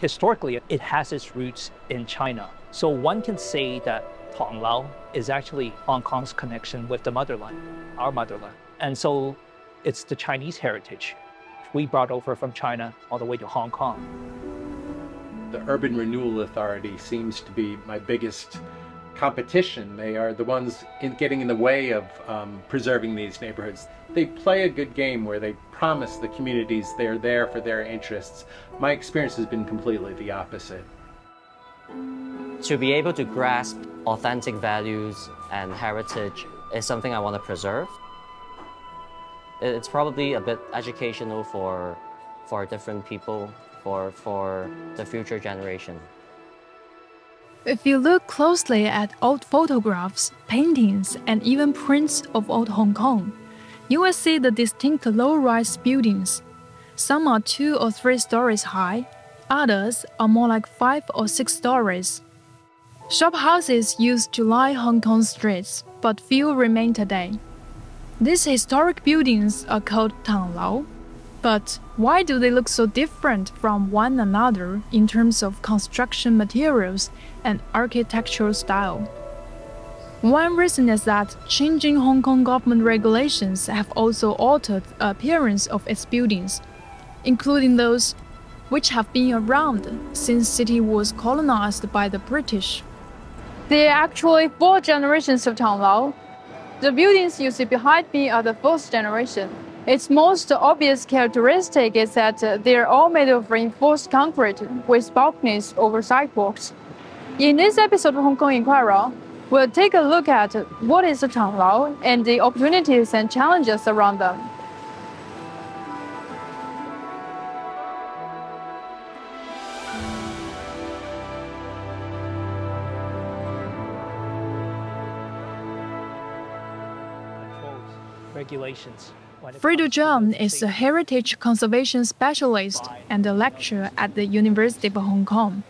historically, it has its roots in China. So one can say that Tong Lau is actually Hong Kong's connection with the motherland, our motherland. And so it's the Chinese heritage we brought over from China all the way to Hong Kong. The Urban Renewal Authority seems to be my biggest competition. They are the ones getting in the way of preserving these neighborhoods. They play a good game where they promise the communities they're there for their interests. My experience has been completely the opposite. To be able to grasp authentic values and heritage is something I want to preserve. It's probably a bit educational for different people, for the future generation. If you look closely at old photographs, paintings, and even prints of old Hong Kong, you will see the distinct low-rise buildings. Some are 2 or 3 stories high, others are more like 5 or 6 stories. Shop houses used to line Hong Kong streets, but few remain today. These historic buildings are called Tong Lau. But why do they look so different from one another in terms of construction materials and architectural style? One reason is that changing Hong Kong government regulations have also altered the appearance of its buildings, including those which have been around since the city was colonized by the British. There are actually 4 generations of Tong Lau. The buildings you see behind me are the 4th generation. Its most obvious characteristic is that they are all made of reinforced concrete with balconies over sidewalks. In this episode of Hong Kong Enquirer, we'll take a look at what is the Tong Lau and the opportunities and challenges around them. Regulations. Fredo Cheung is a heritage conservation specialist and a lecturer at the University of Hong Kong.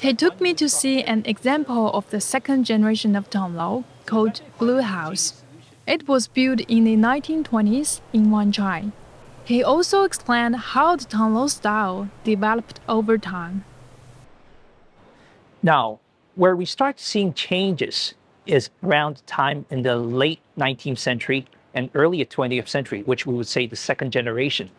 He took me to see an example of the 2nd generation of Tong Lau, called Blue House. It was built in the 1920s in Wan Chai. He also explained how the Tong Lau style developed over time. Now, where we start seeing changes is around time in the late 19th century and early 20th century, which we would say the 2nd generation.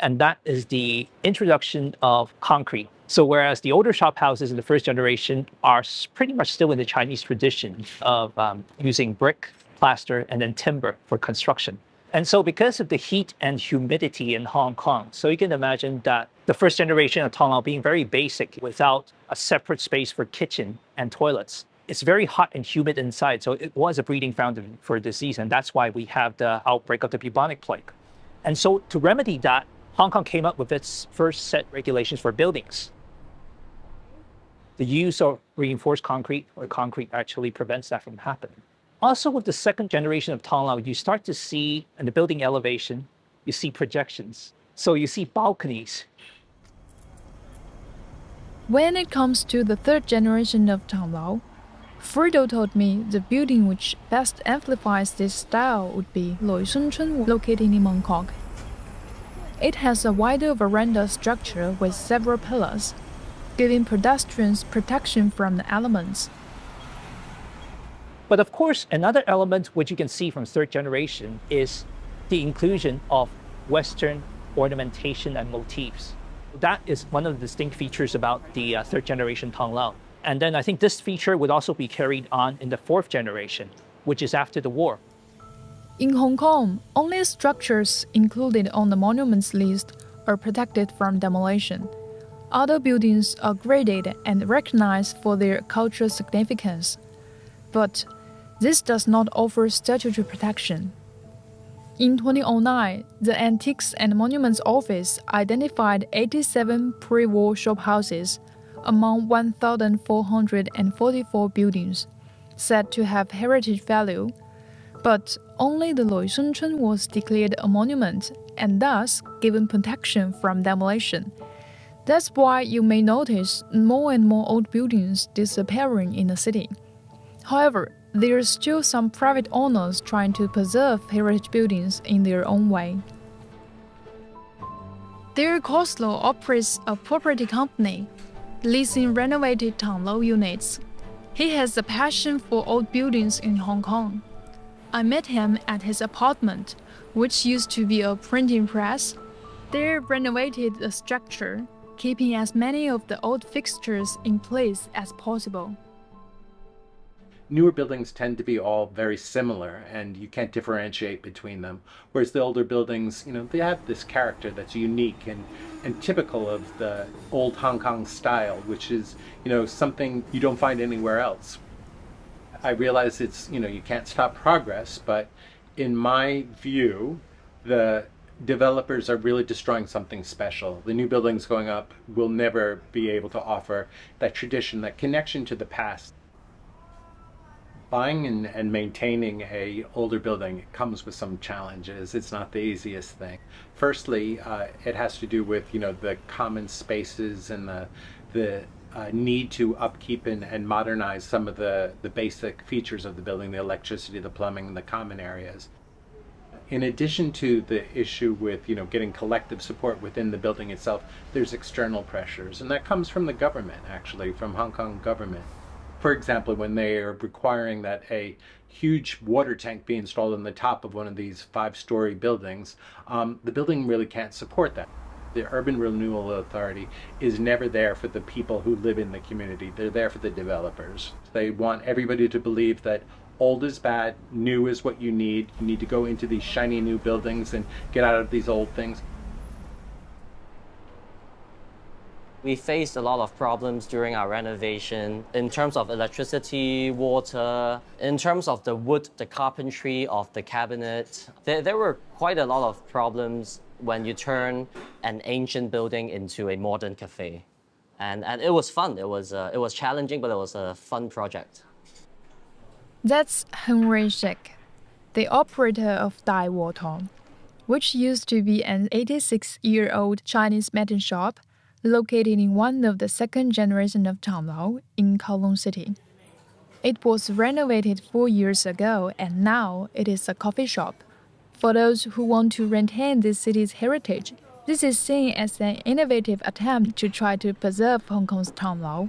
And that is the introduction of concrete. So whereas the older shop houses in the 1st generation are pretty much still in the Chinese tradition of using brick, plaster, and then timber for construction. And so because of the heat and humidity in Hong Kong, so you can imagine that the 1st generation of Tong Lau being very basic without a separate space for kitchen and toilets. It's very hot and humid inside, so it was a breeding ground for disease, and that's why we have the outbreak of the bubonic plague. And so to remedy that, Hong Kong came up with its first set regulations for buildings. The use of reinforced concrete or concrete actually prevents that from happening. Also with the 2nd generation of Tong Lau, you start to see in the building elevation, you see projections. So you see balconies. When it comes to the 3rd generation of Tong Lau, Fredo told me the building which best amplifies this style would be Lui Seng Chun, located in Mong Kok. It has a wider veranda structure with several pillars, giving pedestrians protection from the elements. But of course, another element which you can see from 3rd generation is the inclusion of Western ornamentation and motifs. That is one of the distinct features about the 3rd generation Tong Lau. And then I think this feature would also be carried on in the 4th generation, which is after the war. In Hong Kong, only structures included on the monuments list are protected from demolition. Other buildings are graded and recognized for their cultural significance. But this does not offer statutory protection. In 2009, the Antiquities and Monuments Office identified 87 pre-war shop houses among 1,444 buildings said to have heritage value, but only the Lui Seng Chun was declared a monument and thus given protection from demolition. That's why you may notice more and more old buildings disappearing in the city. However, there are still some private owners trying to preserve heritage buildings in their own way. Dare Koslow operates a property company, leasing renovated Tong Lau units. He has a passion for old buildings in Hong Kong. I met him at his apartment, which used to be a printing press. They renovated the structure, keeping as many of the old fixtures in place as possible. Newer buildings tend to be all very similar, and you can't differentiate between them. Whereas the older buildings, you know, they have this character that's unique and typical of the old Hong Kong style, which is, you know, something you don't find anywhere else. I realize it's, you know, you can't stop progress, but in my view, the developers are really destroying something special. The new buildings going up will never be able to offer that tradition, that connection to the past. Buying and maintaining an older building, it comes with some challenges. It's not the easiest thing. Firstly, it has to do with, you know, the common spaces and the need to upkeep and modernize some of the basic features of the building, the electricity, the plumbing, and the common areas. In addition to the issue with, you know, getting collective support within the building itself, there's external pressures, and that comes from the government, actually, from Hong Kong government. For example, when they are requiring that a huge water tank be installed on the top of one of these 5-story buildings, the building really can't support that. The Urban Renewal Authority is never there for the people who live in the community. They're there for the developers. They want everybody to believe that old is bad, new is what you need. You need to go into these shiny new buildings and get out of these old things. We faced a lot of problems during our renovation in terms of electricity, water, in terms of the wood, the carpentry of the cabinet. There were quite a lot of problems when you turn an ancient building into a modern cafe. And it was fun. It was challenging, but it was a fun project. That's Henry Shek, the operator of Dai Wotong, which used to be an 86-year-old Chinese medicine shop located in one of the second generation of Tong Lau in Kowloon City. It was renovated 4 years ago, and now it is a coffee shop. For those who want to retain this city's heritage, this is seen as an innovative attempt to try to preserve Hong Kong's Tong Lau.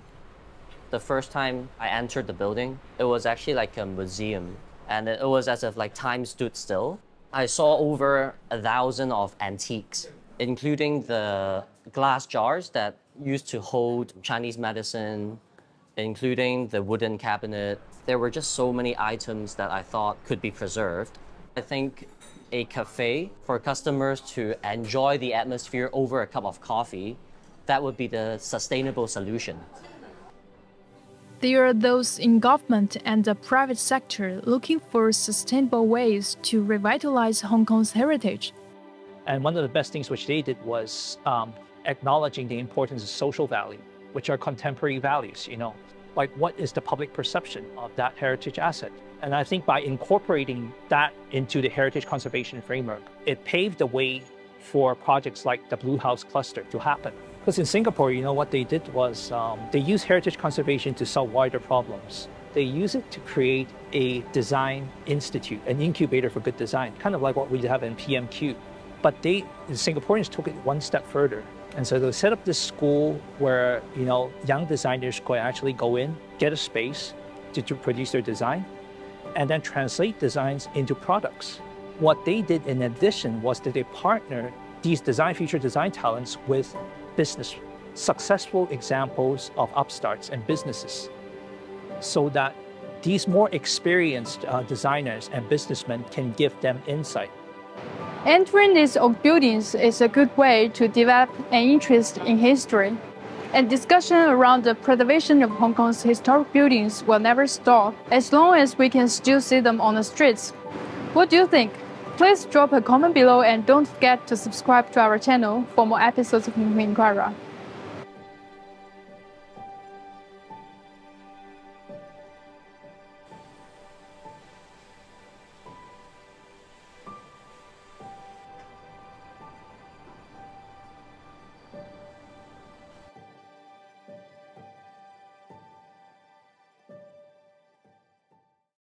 The first time I entered the building, it was actually like a museum, and it was as if like time stood still. I saw over 1,000 of antiques, including the glass jars that used to hold Chinese medicine, including the wooden cabinet. There were just so many items that I thought could be preserved. I think a cafe for customers to enjoy the atmosphere over a cup of coffee, that would be the sustainable solution. There are those in government and the private sector looking for sustainable ways to revitalize Hong Kong's heritage. And one of the best things which they did was acknowledging the importance of social value, which are contemporary values, you know, like what is the public perception of that heritage asset? And I think by incorporating that into the heritage conservation framework, it paved the way for projects like the Blue House Cluster to happen. Because in Singapore, you know, what they did was they used heritage conservation to solve wider problems. They use it to create a design institute, an incubator for good design, kind of like what we have in PMQ. But the Singaporeans took it one step further. And so they set up this school where, you know, young designers could actually go in, get a space to produce their design, and then translate designs into products. What they did in addition was that they partnered these future design talents with business, successful examples of upstarts and businesses, so that these more experienced designers and businessmen can give them insight. Entering these old buildings is a good way to develop an interest in history, and discussion around the preservation of Hong Kong's historic buildings will never stop as long as we can still see them on the streets. What do you think? Please drop a comment below and don't forget to subscribe to our channel for more episodes of Hong Kong Enquirer.